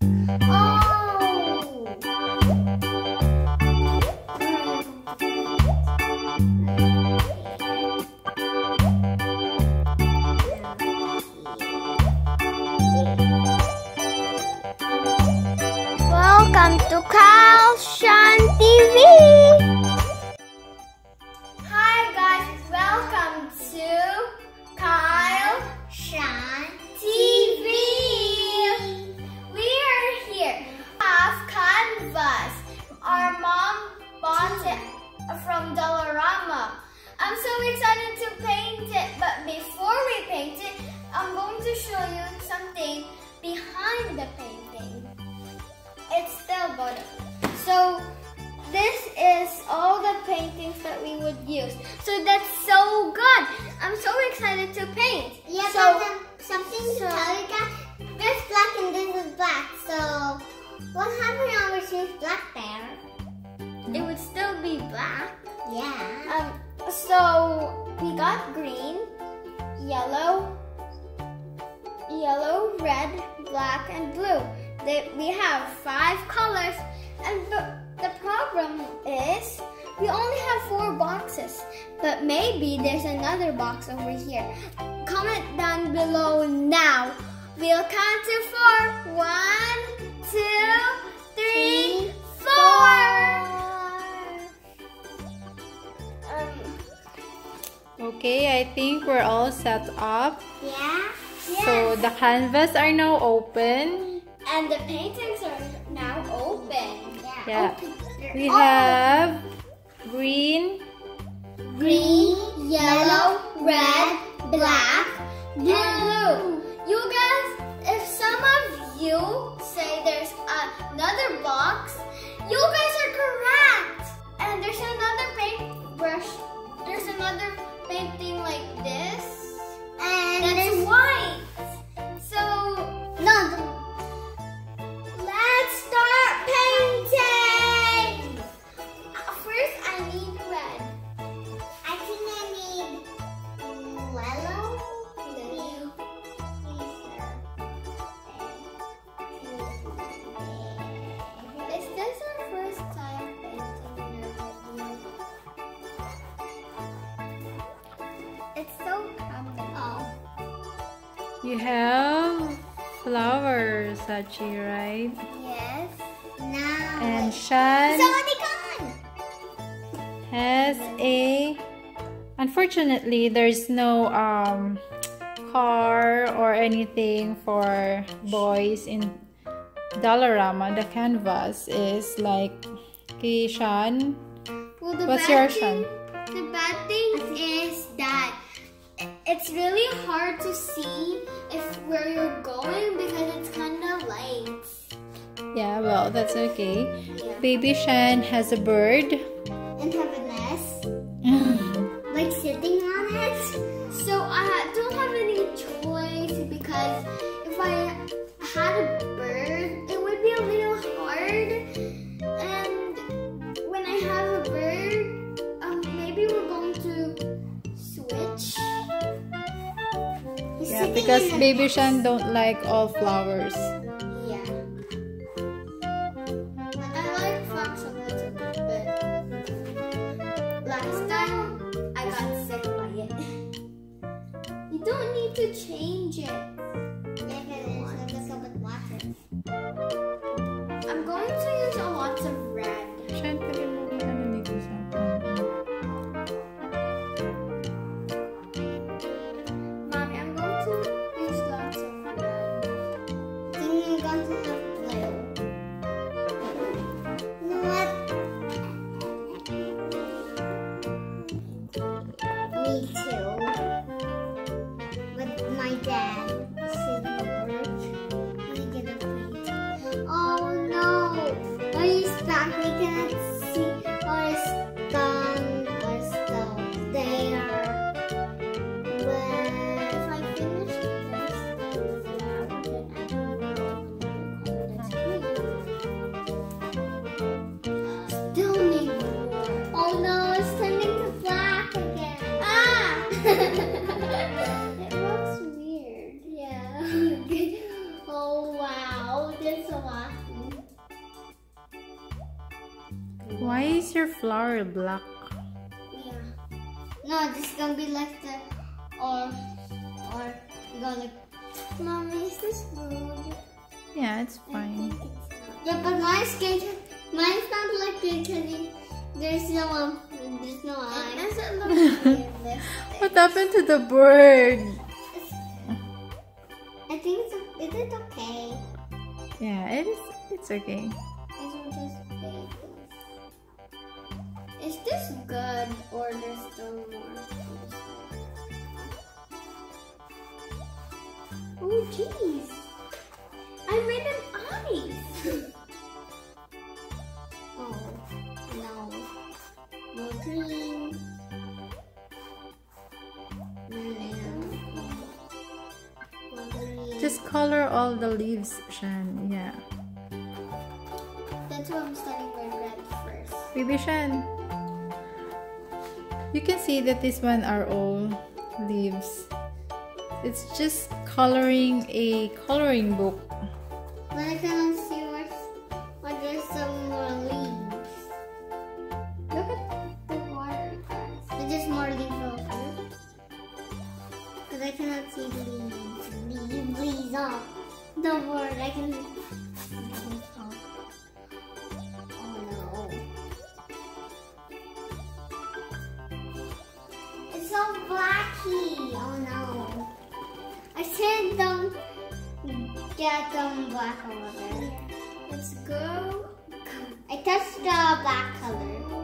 Welcome to Kyle Sean TV! From Dollarama. I'm so excited to paint it, but before we paint it, I'm going to show you something behind the painting. It's still beautiful. So this is all the paintings that we would use. So that's so good. I'm so excited to paint. Yeah, so something to tell you guys. This is black and this is black. So what happened when we choose black there? It would still be black. Yeah. So we got green, yellow, red, black, and blue. We have 5 colors, and the problem is we only have 4 boxes. But maybe there's another box over here. Comment down below now. We'll count to 4. 1, 2, 3, 4. Okay, I think we're all set up. Yeah. So the canvas are now open. And the paintings are now open. Yeah. We have green, yellow, red, black, blue. You guys, if some of you say there's another box, you guys are correct. And there's another paintbrush. There's another painting like this, and it's white. So let's start painting. First, I need red. I think I need yellow. Is this our first time painting? It's so comfortable. Oh. You have flowers, Sachi, right? Yes. Now. And Shan has a. Unfortunately, there's no car or anything for boys in Dollarama. The canvas is like. Okay, Shan. Well, what's your Shan? The bad thing is that it's really hard to see where you're going because it's kind of light. Yeah, well, that's okay. Yeah. Baby Shan has a bird. And have a nest. Like sitting on it. So I don't have any choice because if I had a bird, it would be a little hard. And when I have a bird, maybe we're going to switch. Yeah, because Baby Shan don't like all flowers. Yeah. I like fox a little bit, but last time I got sick by it. You don't need to change it. I'm going to use a lot of red. Why is your flower black? Yeah. No, this is gonna be like the or you gonna like. Mommy, is this good? Yeah, it's fine. Yeah, but my skin, mine's not like pink. There's no eye. It doesn't look realistic. What happened to the bird? I think is it okay? Yeah, it is. It's okay. Is this good or there's still more? Oh jeez! I made an eyes. Oh no! No green. Just color all the leaves, Shan. Yeah. That's why I'm starting with red first. Baby Shan. You can see that these ones are all leaves. It's just coloring a coloring book. But I cannot see what there's some more leaves. Look at the water cards. There's just more leaves over here. Because I cannot see the leaves. Leaves off. The word I can. Blacky! Oh no! I said don't get them black over there. Let's go. I touched the black color.